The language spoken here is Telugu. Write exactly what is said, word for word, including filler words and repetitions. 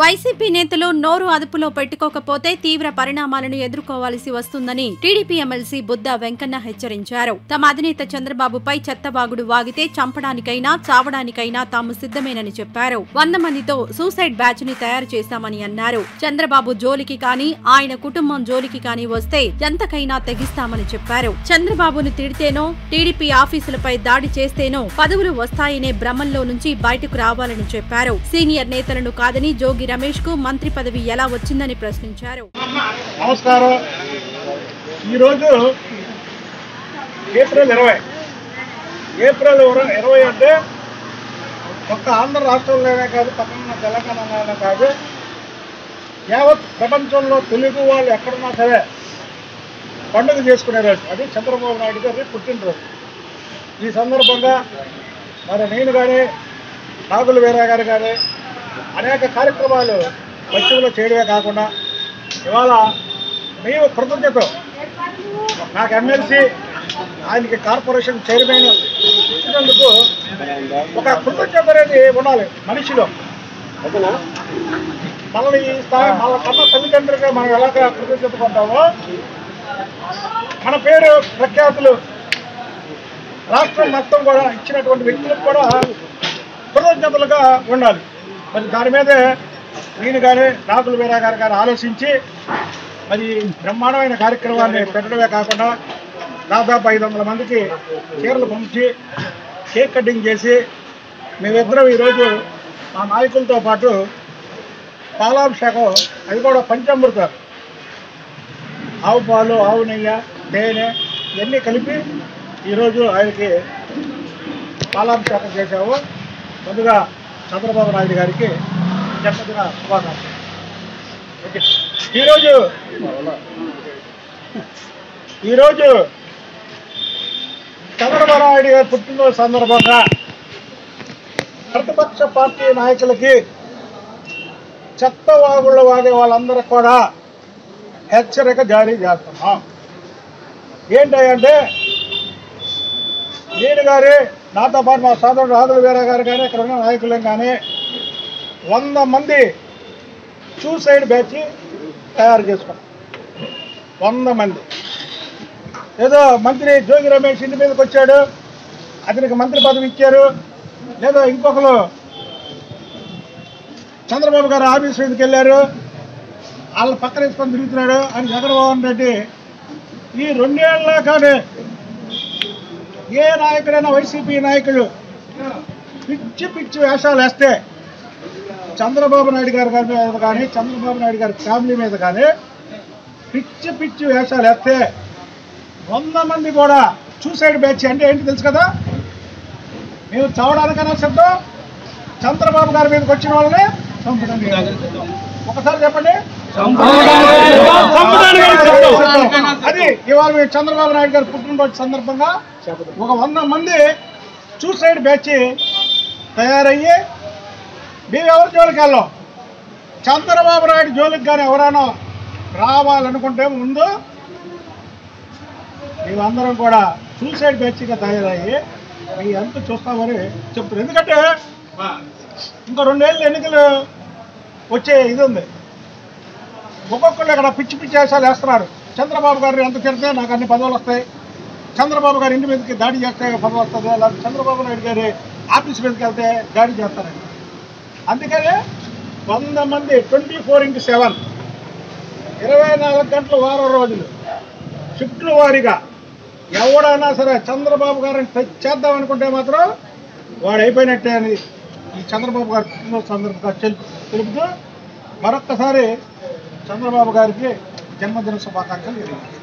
వైసీపీ నేతలు నోరు అదుపులో పెట్టుకోకపోతే తీవ్ర పరిణామాలను ఎదుర్కోవాల్సి వస్తుందని టీడీపీ ఎమ్మెల్సీ బుద్దా వెంకన్న హెచ్చరించారు. తమ అధినేత చంద్రబాబుపై చెత్తవాగుడు వాగితే చంపడానికైనా చావడానికైనా తాము సిద్ధమేనని చెప్పారు. వంద మందితో సూసైడ్ బ్యాచ్ ని తయారు చేశామని అన్నారు. చంద్రబాబు జోలికి కానీ ఆయన కుటుంబం జోలికి కానీ వస్తే ఎంతకైనా తెగిస్తామని చెప్పారు. చంద్రబాబును తిడితేనో టీడీపీ ఆఫీసులపై దాడి చేస్తేనో పదవులు వస్తాయనే భ్రమంలో నుంచి బయటకు రావాలని చెప్పారు. సీనియర్ నేతలను కాదని జోగి రమేష్ को मंत्री पदवी एला वच्चिंదని ప్రశ్నించారు. నమస్కారం. ఈ రోజు ఏప్రిల్ ఇరవై ఏప్రిల్ ఇరవై అంటే ఒక్క ఆంధ్ర రాష్ట్రంలోనే కాదు, పక్కన తెలంగాణలోనే కాదు, యావత్ ప్రపంచంలో తెలుగు వాళ్ళు ఎక్కడున్నా సరే పండుగ చేసుకునే రోజు అది చంద్రబాబు నాయుడు గారి పుట్టినరోజు. ఈ సందర్భంగా మరి నేను కానీ నాగుల వీరయ్య గారు కానీ అనేక కార్యక్రమాలు పశ్చిమలో చేయడమే కాకుండా ఇవాళ మేము కృతజ్ఞత నాకు ఎమ్మెల్సీ ఆయనకి కార్పొరేషన్ చైర్మన్ ఇచ్చినందుకు ఒక కృతజ్ఞత అనేది ఉండాలి మనిషిలో. మనల్ని ఈ స్థాయి మన కన్న తల్లిదండ్రులుగా మనం ఎలా కృతజ్ఞత పొందామో మన పేరు ప్రఖ్యాతులు రాష్ట్రం మొత్తం కూడా ఇచ్చినటువంటి వ్యక్తులకు కూడా కృతజ్ఞతలుగా ఉండాలి. మరి దాని మీదే నేను కానీ నాగుల వీరయ్య గారు కానీ ఆలోచించి మరి బ్రహ్మాండమైన కార్యక్రమాన్ని పెట్టడమే కాకుండా దాదాపు ఐదు వందల మందికి చీరలు పంచి కేక్ కటింగ్ చేసి మేమిద్దరం ఈరోజు మా నాయకులతో పాటు పాలాభిషేకం అది కూడా పంచామృత ఆవు పాలు ఆవు నెయ్య తేనె ఇవన్నీ కలిపి ఈరోజు ఆయనకి పాలాభిషేకం చేశాము. ముందుగా చంద్రబాబు నాయుడు గారికి జన్మదిన శుభాకాంక్షలు. ఓకే, ఈరోజు ఈరోజు చంద్రబాబు నాయుడు గారు పుట్టినరోజు సందర్భంగా ప్రతిపక్ష పార్టీ నాయకులకి చెత్త వాగుళ్ళ వాగే వాళ్ళందరూ కూడా హెచ్చరిక జారీ చేస్తున్నాం. ఏంటంటే నేను గారి నాతో పాటు మా సోదరుడు నాగుల వీరయ్య గారు కానీ ఇక్కడ ఉన్న నాయకులం కానీ వంద మంది సూసైడ్ బ్యాచ్ తయారు చేసుకున్నాం. వంద మంది ఏదో మంత్రి జోగి రమేష్ ఇంటి మీదకి వచ్చాడు, అతనికి మంత్రి పదవి ఇచ్చారు, లేదా ఇంకొకరు చంద్రబాబు గారు ఆఫీస్ మీదకి వెళ్ళారు, వాళ్ళ పక్కన వేసుకొని తిరుగుతున్నాడు అని జగన్మోహన్ రెడ్డి. ఈ రెండేళ్ళ కానీ ఏ నాయకుడైనా వైసీపీ నాయకుడు పిచ్చి పిచ్చి వేషాలు వేస్తే చంద్రబాబు నాయుడు గారి గారి మీద కానీ చంద్రబాబు నాయుడు గారి ఫ్యామిలీ మీద కానీ పిచ్చి పిచ్చి వేషాలు వేస్తే వంద మంది కూడా సూసైడ్ బ్యాచ్ అంటే ఏంటి తెలుసు కదా. మేము చావడానికైనా సిద్ధం, చంద్రబాబు గారి మీదకి వచ్చిన వాళ్ళని చంపడానికి ఒకసారి చెప్పండి. అది ఇవాళ మీరు చంద్రబాబు నాయుడు గారు పుట్టినరోజు సందర్భంగా ఒక వంద మంది సూసైడ్ బ్యాచ్ తయారయ్యి మేమెవరి జోలికి వెళ్ళాం. చంద్రబాబు నాయుడు జోలికి కానీ ఎవరైనా రావాలనుకుంటే ముందు మేమందరం కూడా సూసైడ్ బ్యాచ్గా తయారయ్యి మీ ఎంత చూస్తామని చెప్తున్నారు. ఎందుకంటే ఇంకా రెండేళ్ళు ఎన్నికలు వచ్చే ఇది ఉంది. ఒక్కొక్కళ్ళు ఇక్కడ పిచ్చి పిచ్చి వేషాలు వేస్తున్నారు. చంద్రబాబు గారిని ఎంత తిడితే నాకు అన్ని పదవులు వస్తాయి, చంద్రబాబు గారి ఇంటి మీదకి దాడి చేస్తే పదవి వస్తుంది, అలాగే చంద్రబాబు నాయుడు గారి ఆఫీస్ మీదకి వెళ్తే దాడి చేస్తారండి. అందుకనే వంద మంది ట్వంటీ ఫోర్ ఇంటూ సెవెన్ ఇరవై నాలుగు గంటలు వారం రోజులు షిఫ్ట్లు వారీగా ఎవడైనా సరే చంద్రబాబు గారిని టచ్ చేద్దాం అనుకుంటే మాత్రం వాడు అయిపోయినట్టే అని ఈ చంద్రబాబు గారి కుటుంబ సందర్భంగా తెలుపుతూ మరొక్కసారి చంద్రబాబు గారికి జన్మదిన శుభాకాంక్షలు తెలియజేశారు.